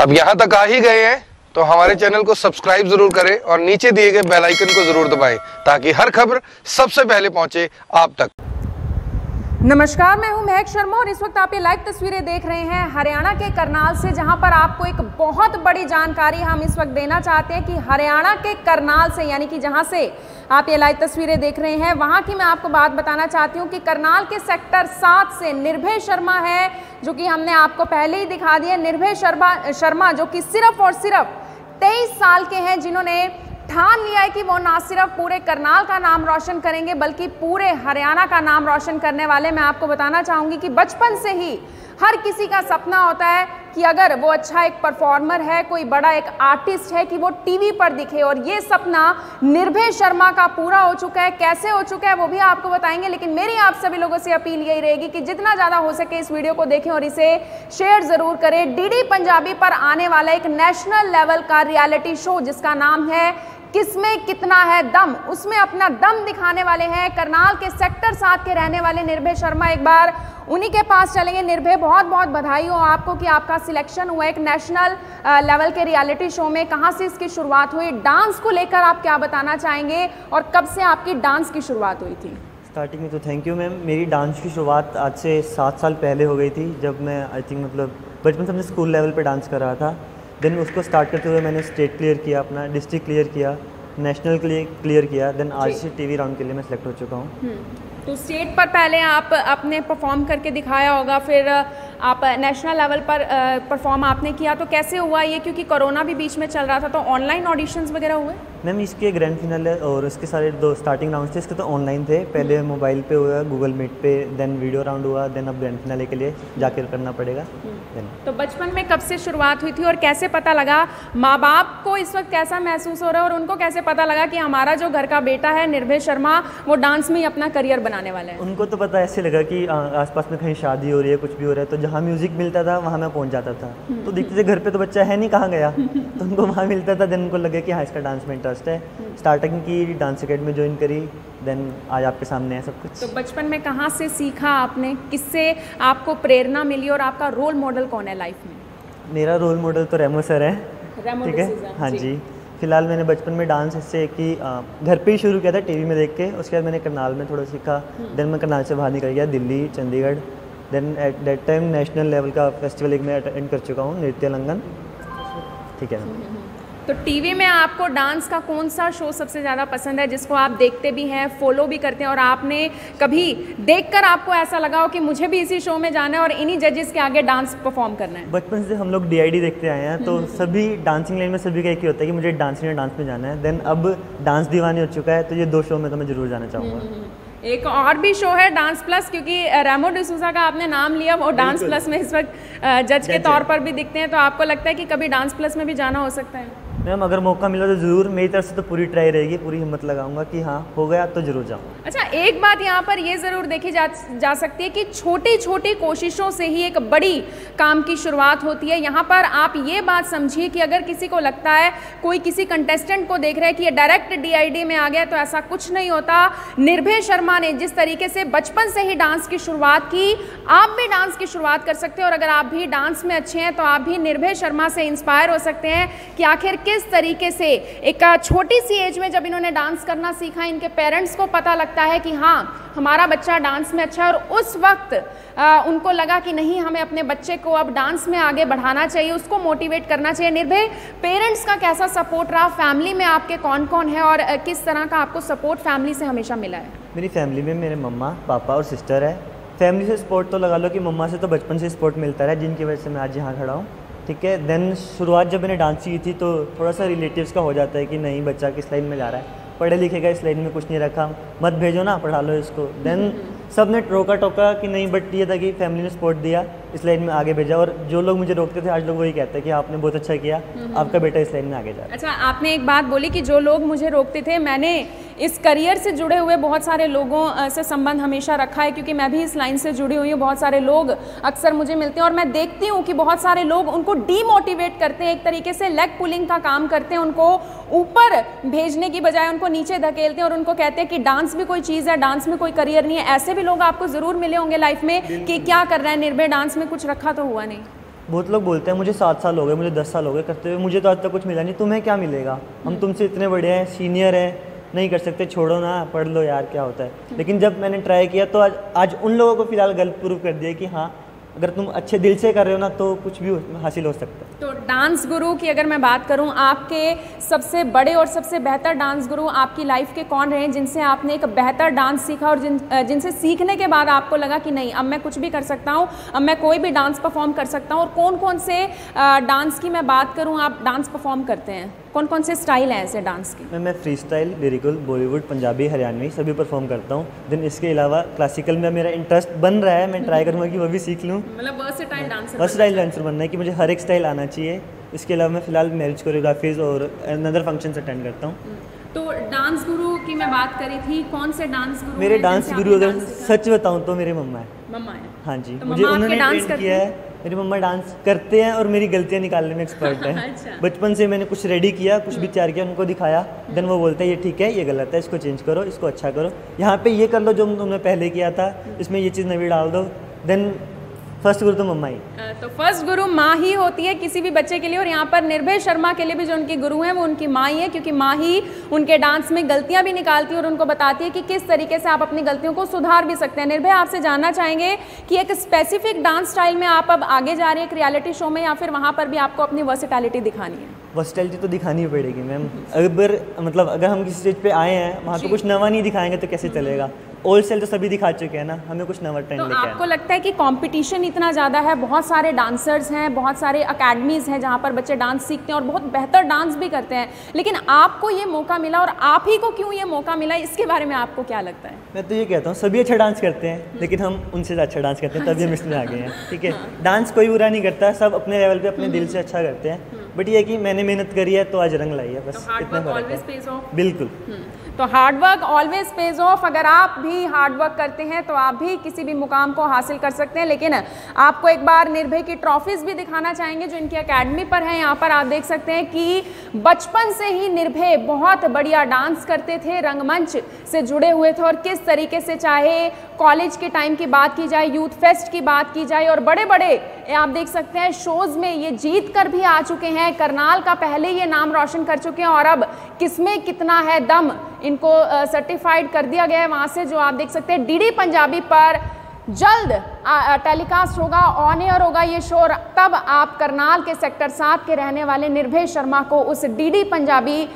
अब यहाँ तक आ ही गए हैं तो हमारे चैनल को सब्सक्राइब जरूर करें और नीचे दिए गए बेल आइकन को जरूर दबाएं ताकि हर खबर सबसे पहले पहुंचे आप तक। नमस्कार, मैं हूं महक शर्मा और इस वक्त आप ये लाइव तस्वीरें देख रहे हैं हरियाणा के करनाल से, जहां पर आपको एक बहुत बड़ी जानकारी हम इस वक्त देना चाहते हैं कि हरियाणा के करनाल से, यानी कि जहां से आप ये लाइव तस्वीरें देख रहे हैं वहां की मैं आपको बात बताना चाहती हूं कि करनाल के सेक्टर 7 से निर्भय शर्मा है, जो कि हमने आपको पहले ही दिखा दिया। निर्भय शर्मा जो कि सिर्फ और सिर्फ 23 साल के हैं, जिन्होंने ठान लिया है कि वो ना सिर्फ पूरे करनाल का नाम रोशन करेंगे बल्कि पूरे हरियाणा का नाम रोशन करने वाले। मैं आपको बताना चाहूँगी कि बचपन से ही हर किसी का सपना होता है कि अगर वो अच्छा एक परफॉर्मर है, कोई बड़ा एक आर्टिस्ट है, कि वो टीवी पर दिखे, और ये सपना निर्भय शर्मा का पूरा हो चुका है। कैसे हो चुका है वो भी आपको बताएंगे, लेकिन मेरी आप सभी लोगों से अपील यही रहेगी कि जितना ज़्यादा हो सके इस वीडियो को देखें और इसे शेयर ज़रूर करें। डीडी पंजाबी पर आने वाला एक नेशनल लेवल का रियलिटी शो जिसका नाम है किसमें कितना है दम, उसमें अपना दम दिखाने वाले हैं करनाल के सेक्टर 7 के रहने वाले निर्भय शर्मा। एक बार उन्हीं के पास चलेंगे। निर्भय, बहुत बहुत बधाई हो आपको कि आपका सिलेक्शन हुआ एक नेशनल लेवल के रियलिटी शो में। कहाँ से इसकी शुरुआत हुई, डांस को लेकर आप क्या बताना चाहेंगे और कब से आपकी डांस की शुरुआत हुई थी? स्टार्टिंग में तो थैंक यू मैम, मेरी डांस की शुरुआत आज से 7 साल पहले हो गई थी, जब मैं आई थिंक मतलब बचपन से हमने स्कूल लेवल पर डांस कर रहा था। देन उसको स्टार्ट करते हुए मैंने स्टेट क्लियर किया, अपना डिस्ट्रिक्ट क्लियर किया, नेशनल क्लियर किया, देन आज से टीवी राउंड के लिए मैं सेलेक्ट हो चुका हूँ। तो स्टेट पर पहले आप आपने परफॉर्म करके दिखाया होगा, फिर आप नेशनल लेवल पर परफॉर्म आपने किया, तो कैसे हुआ ये, क्योंकि कोरोना भी बीच में चल रहा था, तो ऑनलाइन ऑडिशंस वगैरह हुए? मैम इसके ग्रैंड फिनल है और उसके सारे 2 स्टार्टिंग राउंड थे, इसके तो ऑनलाइन थे, पहले मोबाइल पे हुआ, गूगल मीट पे, देन वीडियो राउंड हुआ, देन अब ग्रैंड फिनल के लिए जाकर करना पड़ेगा। तो बचपन में कब से शुरुआत हुई थी और कैसे पता लगा, माँ बाप को इस वक्त कैसा महसूस हो रहा है और उनको कैसे पता लगा कि हमारा जो घर का बेटा है निर्भय शर्मा वो डांस में ही अपना करियर बनाने वाला है? उनको तो पता ऐसे लगा कि आसपास में कहीं शादी हो रही है, कुछ भी हो रहा है, तो जहाँ म्यूज़िक मिलता था वहाँ मैं पहुँच जाता था। तो देखते थे घर पे तो बच्चा है नहीं, कहाँ गया, तो उनको वहाँ मिलता था। देन उनको लगे कि हाँ इसका डांस में इंटरेस्ट है, स्टार्टिंग की डांस अकेडमी ज्वाइन करी, देन आज आपके सामने है सब कुछ। तो बचपन में कहाँ से सीखा आपने, किससे आपको प्रेरणा मिली और आपका रोल मॉडल कौन है लाइफ में? मेरा रोल मॉडल तो रेमो सर है, ठीक है, हाँ जी। फिलहाल मैंने बचपन में डांस ऐसे कि घर पे ही शुरू किया था टीवी में देख के, उसके बाद मैंने करनाल में थोड़ा सीखा, देन मैं करनाल से बाहर निकल गया Delhi, Chandigarh, then at that time national level का फेस्टिवल एक मैं अटेंड कर चुका हूँ, नृत्य लंगन, ठीक है। तो टीवी में आपको डांस का कौन सा शो सबसे ज़्यादा पसंद है, जिसको आप देखते भी हैं, फॉलो भी करते हैं, और आपने कभी देखकर आपको ऐसा लगा हो कि मुझे भी इसी शो में जाना है और इन्हीं जजेस के आगे डांस परफॉर्म करना है? बचपन से हम लोग DID देखते आए हैं, तो सभी डांसिंग लाइन में सभी का एक ही होता है कि मुझे डांस में जाना है। देन अब डांस दीवानी हो चुका है, तो ये 2 शो में तो मैं ज़रूर जाना चाहूँगा। एक और भी शो है डांस प्लस, क्योंकि रेमो डिसूजा का आपने नाम लिया, वो डांस प्लस में इस वक्त जज के तौर पर भी दिखते हैं, तो आपको लगता है कि कभी डांस प्लस में भी जाना हो सकता है? मैम अगर मौका मिला तो ज़रूर, मेरी तरफ से तो पूरी ट्राई रहेगी, पूरी हिम्मत लगाऊंगा कि हाँ हो गया तो जरूर जाऊँगा। अच्छा, एक बात यहाँ पर ये ज़रूर देखी जा सकती है कि छोटी छोटी कोशिशों से ही एक बड़ी काम की शुरुआत होती है। यहाँ पर आप ये बात समझिए कि अगर किसी को लगता है, कोई किसी कंटेस्टेंट को देख रहा है कि ये डायरेक्ट DID में आ गया, तो ऐसा कुछ नहीं होता। निर्भय शर्मा ने जिस तरीके से बचपन से ही डांस की शुरुआत की, आप भी डांस की शुरुआत कर सकते हैं, और अगर आप भी डांस में अच्छे हैं तो आप भी निर्भय शर्मा से इंस्पायर हो सकते हैं कि आखिर किस तरीके से एक छोटी सी एज में जब इन्होंने डांस करना सीखा, इनके पेरेंट्स को पता लगता है कि हाँ हमारा बच्चा डांस में अच्छा है, और उस वक्त उनको लगा कि नहीं हमें अपने बच्चे को अब डांस में आगे बढ़ाना चाहिए, उसको मोटिवेट करना चाहिए। निर्भय, पेरेंट्स का कैसा सपोर्ट रहा, फैमिली में आपके कौन कौन है और किस तरह का आपको सपोर्ट फैमिली से हमेशा मिला है? मेरी फैमिली में मेरे मम्मा पापा और सिस्टर है। फैमिली से सपोर्ट तो लगा लो कि मम्मा से तो बचपन से सपोर्ट मिलता रहा, जिनकी वजह से मैं आज यहाँ खड़ा हूँ, ठीक है। देन शुरुआत जब मैंने डांस की थी तो थोड़ा सा रिलेटिव्स का हो जाता है कि नहीं बच्चा किस लाइन में जा रहा है, पढ़े लिखे का इस लाइन में कुछ नहीं रखा, मत भेजो ना, पढ़ा लो इसको। देन सब ने रोका टोका कि नहीं, बट ये था कि फैमिली ने सपोर्ट दिया, इस लाइन में आगे भेजा, और जो लोग मुझे रोकते थे आज लोग वही कहते हैं कि आपने बहुत अच्छा किया, आपका बेटा इस लाइन में आगे जा रहा है। अच्छा, आपने एक बात बोली कि जो लोग मुझे रोकते थे, मैंने इस करियर से जुड़े हुए बहुत सारे लोगों से संबंध हमेशा रखा है, क्योंकि मैं भी इस लाइन से जुड़ी हुई हूँ। बहुत सारे लोग अक्सर मुझे मिलते हैं और मैं देखती हूँ कि बहुत सारे लोग उनको डीमोटिवेट करते हैं, एक तरीके से लेग पुलिंग का काम करते हैं, उनको ऊपर भेजने की बजाय उनको नीचे धकेलते हैं और उनको कहते हैं कि डांस भी कोई चीज़ है, डांस में कोई करियर नहीं है। ऐसे भी लोग आपको ज़रूर मिले होंगे लाइफ में कि क्या कर रहे हैं निर्भय, डांस में कुछ रखा तो हुआ नहीं? बहुत लोग बोलते हैं मुझे 7 साल हो गए, मुझे 10 साल हो गए करते हुए, मुझे तो आज तक कुछ मिला नहीं, तुम्हें क्या मिलेगा, हम तुमसे इतने बड़े हैं, सीनियर हैं, नहीं कर सकते, छोड़ो ना, पढ़ लो यार, क्या होता है। लेकिन जब मैंने ट्राई किया तो आज उन लोगों को फिलहाल गलत प्रूव कर दिया कि हाँ अगर तुम अच्छे दिल से कर रहे हो ना तो कुछ भी हासिल हो सकता है। तो डांस गुरु की अगर मैं बात करूं, आपके सबसे बड़े और सबसे बेहतर डांस गुरु आपकी लाइफ के कौन रहे हैं, जिनसे आपने एक बेहतर डांस सीखा और जिनसे सीखने के बाद आपको लगा कि नहीं अब मैं कुछ भी कर सकता हूं, अब मैं कोई भी डांस परफॉर्म कर सकता हूं, और कौन कौन से डांस की मैं बात करूँ आप डांस परफॉर्म करते हैं, कौन कौन से स्टाइल हैं ऐसे डांस के? मैं free style, lyrical, Bollywood, Punjabi, Haryanvi सभी परफॉर्म करता हूँ। देन इसके अलावा क्लासिकल में मेरा इंटरेस्ट बन रहा है, मैं ट्राई करूँगा कि वो भी सीख लूँ, मतलब वर्सेटाइल डांसर बनना है कि मुझे हर एक स्टाइल आना चाहिए। इसके अलावा मैं फिलहाल मैरिज कोरियोग्राफीज और अनदर फंक्शंस अटेंड करता हूँ। तो डांस गुरु की मैं बात करी थी, कौन से डांस गुरु? मेरे डांस गुरु अगर सच बताऊं तो मेरे मम्मा है। मम्मा है? हाँ जी, तो मुझे उन्होंने डांस किया है, मेरी मम्मा डांस करते हैं और मेरी गलतियां निकालने में एक्सपर्ट हैं। अच्छा। बचपन से मैंने कुछ रेडी किया, कुछ भी तैयार किया, उनको दिखाया, देन वो बोलते हैं ये ठीक है, ये गलत है, इसको चेंज करो, इसको अच्छा करो, यहाँ पे ये कर लो जो तुमने पहले किया था, इसमें ये चीज़ नवी डाल दो। देन फर्स्ट गुरु तो मम्मा ही, तो फर्स्ट गुरु माँ ही होती है किसी भी बच्चे के लिए। और यहाँ पर निर्भय शर्मा के लिए भी जो उनके गुरु हैं वो उनकी माँ ही है, क्योंकि माँ ही उनके डांस में गलतियाँ भी निकालती है और उनको बताती है कि किस तरीके से आप अपनी गलतियों को सुधार भी सकते हैं। निर्भय, आपसे जानना चाहेंगे कि एक स्पेसिफिक डांस स्टाइल में आप अब आगे जा रहे हैं एक रियलिटी शो में, या फिर वहाँ पर भी आपको अपनी वर्सेटैलिटी दिखानी है? वर्सेटैलिटी तो दिखानी पड़ेगी मैम, अगर मतलब अगर हम किसी स्टेज पे आए हैं वहाँ तो कुछ नवा नहीं दिखाएंगे तो कैसे चलेगा, ओल्ड स्टाइल तो सभी दिखा चुके हैं ना, हमें कुछ नवा ट्रेंड लेके आना है। तो आपको लगता है कि कंपटीशन इतना ज़्यादा है, बहुत सारे डांसर्स हैं, बहुत सारे अकेडमीज़ हैं जहाँ पर बच्चे डांस सीखते हैं और बहुत बेहतर डांस भी करते हैं, लेकिन आपको ये मौका मिला और आप ही को क्यों ये मौका मिला, इसके बारे में आपको क्या लगता है? मैं तो ये कहता हूँ सभी अच्छा डांस करते हैं, लेकिन हम उनसे अच्छा डांस करते हैं तभी हम इसमें आ गए हैं। ठीक है, डांस कोई बुरा नहीं करता, सब अपने लेवल पर अपने दिल से अच्छा करते हैं, बट ये कि मैंने मेहनत करी है तो आज रंग लाई है, बस इतना फर्क। बिल्कुल, तो हार्डवर्क ऑलवेज पेज ऑफ। अगर आप भी हार्डवर्क करते हैं तो आप भी किसी भी मुकाम को हासिल कर सकते हैं। लेकिन आपको एक बार निर्भय की ट्रॉफीज भी दिखाना चाहेंगे जो इनकी एकेडमी पर है। यहाँ पर आप देख सकते हैं कि बचपन से ही निर्भय बहुत बढ़िया डांस करते थे, रंगमंच से जुड़े हुए थे और किस तरीके से, चाहे कॉलेज के टाइम की बात की जाए, यूथ फेस्ट की बात की जाए, और बड़े बड़े आप देख सकते हैं शोज़ में ये जीत कर भी आ चुके हैं, करनाल का पहले ये नाम रोशन कर चुके हैं और अब किसमें कितना है दम इनको सर्टिफाइड कर दिया गया है वहाँ से, जो आप देख सकते हैं डीडी पंजाबी पर जल्द टेलीकास्ट होगा, ऑन एयर होगा ये शो, और तब आप करनाल के सेक्टर 7 के रहने वाले निर्भय शर्मा को उस डीडी पंजाबी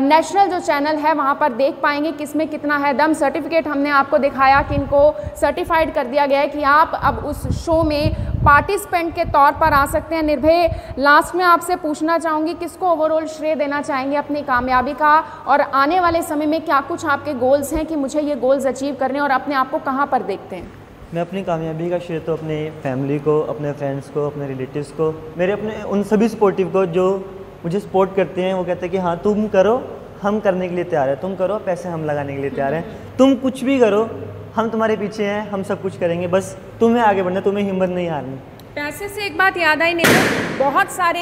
नेशनल जो चैनल है वहाँ पर देख पाएंगे। किसमें कितना है दम सर्टिफिकेट हमने आपको दिखाया कि इनको सर्टिफाइड कर दिया गया है कि आप अब उस शो में पार्टिसिपेंट के तौर पर आ सकते हैं। निर्भय, लास्ट में आपसे पूछना चाहूँगी, किसको ओवरऑल श्रेय देना चाहेंगे अपनी कामयाबी का, और आने वाले समय में क्या कुछ आपके गोल्स हैं कि मुझे ये गोल्स अचीव करने, और अपने आप को कहाँ पर देखते हैं? मैं अपनी कामयाबी का श्रेय तो अपने फैमिली को, अपने फ्रेंड्स को, अपने रिलेटिव्स को, मेरे अपने उन सभी सपोर्टिव को जो मुझे सपोर्ट करते हैं। वो कहते हैं कि हाँ तुम करो, हम करने के लिए तैयार हैं, तुम करो, पैसे हम लगाने के लिए तैयार हैं, तुम कुछ भी करो, हम तुम्हारे पीछे हैं, हम सब कुछ करेंगे, बस तुम्हें आगे बढ़ना, तुम्हें हिम्मत नहीं हारनी। पैसे से एक बात याद आई, नहीं बहुत सारे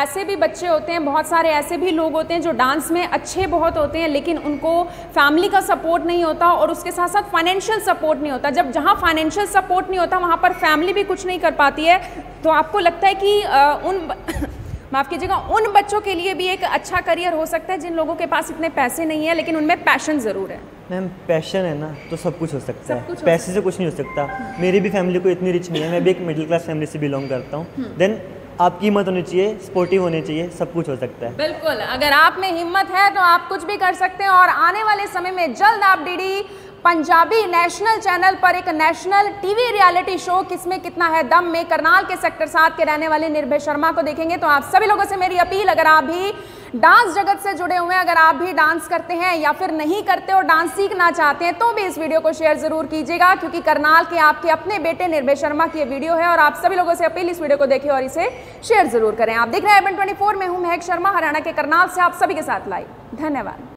ऐसे भी बच्चे होते हैं, बहुत सारे ऐसे भी लोग होते हैं जो डांस में अच्छे बहुत होते हैं लेकिन उनको फैमिली का सपोर्ट नहीं होता और उसके साथ साथ फाइनेंशियल सपोर्ट नहीं होता। जब जहां फाइनेंशियल सपोर्ट नहीं होता वहां पर फैमिली भी कुछ नहीं कर पाती है। तो आपको लगता है कि माफ़ कीजिएगा, उन बच्चों के लिए भी एक अच्छा करियर हो सकता है जिन लोगों के पास इतने पैसे नहीं है लेकिन उनमें पैशन ज़रूर है? मैम पैशन है ना तो सब कुछ हो सकता है, पैसे से कुछ नहीं हो सकता। मेरी भी फैमिली को इतनी रिच नहीं है, मैं भी एक मिडिल क्लास फैमिली से बिलोंग करता हूँ। देन आपकी हिम्मत होनी चाहिए, सपोर्टिव होने चाहिए, सब कुछ हो सकता है। बिल्कुल, अगर आप में हिम्मत है तो आप कुछ भी कर सकते हैं। और आने वाले समय में जल्द आप डीडी पंजाबी नेशनल चैनल पर एक नेशनल टीवी रियलिटी शो किसमें कितना है दम में करनाल के सेक्टर 7 के रहने वाले निर्भय शर्मा को देखेंगे। तो आप सभी लोगों से मेरी अपील, अगर आप भी डांस जगत से जुड़े हुए हैं, अगर आप भी डांस करते हैं या फिर नहीं करते और डांस सीखना चाहते हैं तो भी इस वीडियो को शेयर ज़रूर कीजिएगा, क्योंकि करनाल के आपके अपने बेटे निर्भय शर्मा की ये वीडियो है और आप सभी लोगों से अपील इस वीडियो को देखें और इसे शेयर ज़रूर करें। आप देख रहे हैं IBN24, मैं हूँ महक शर्मा, हरियाणा के करनाल से आप सभी के साथ लाइव। धन्यवाद।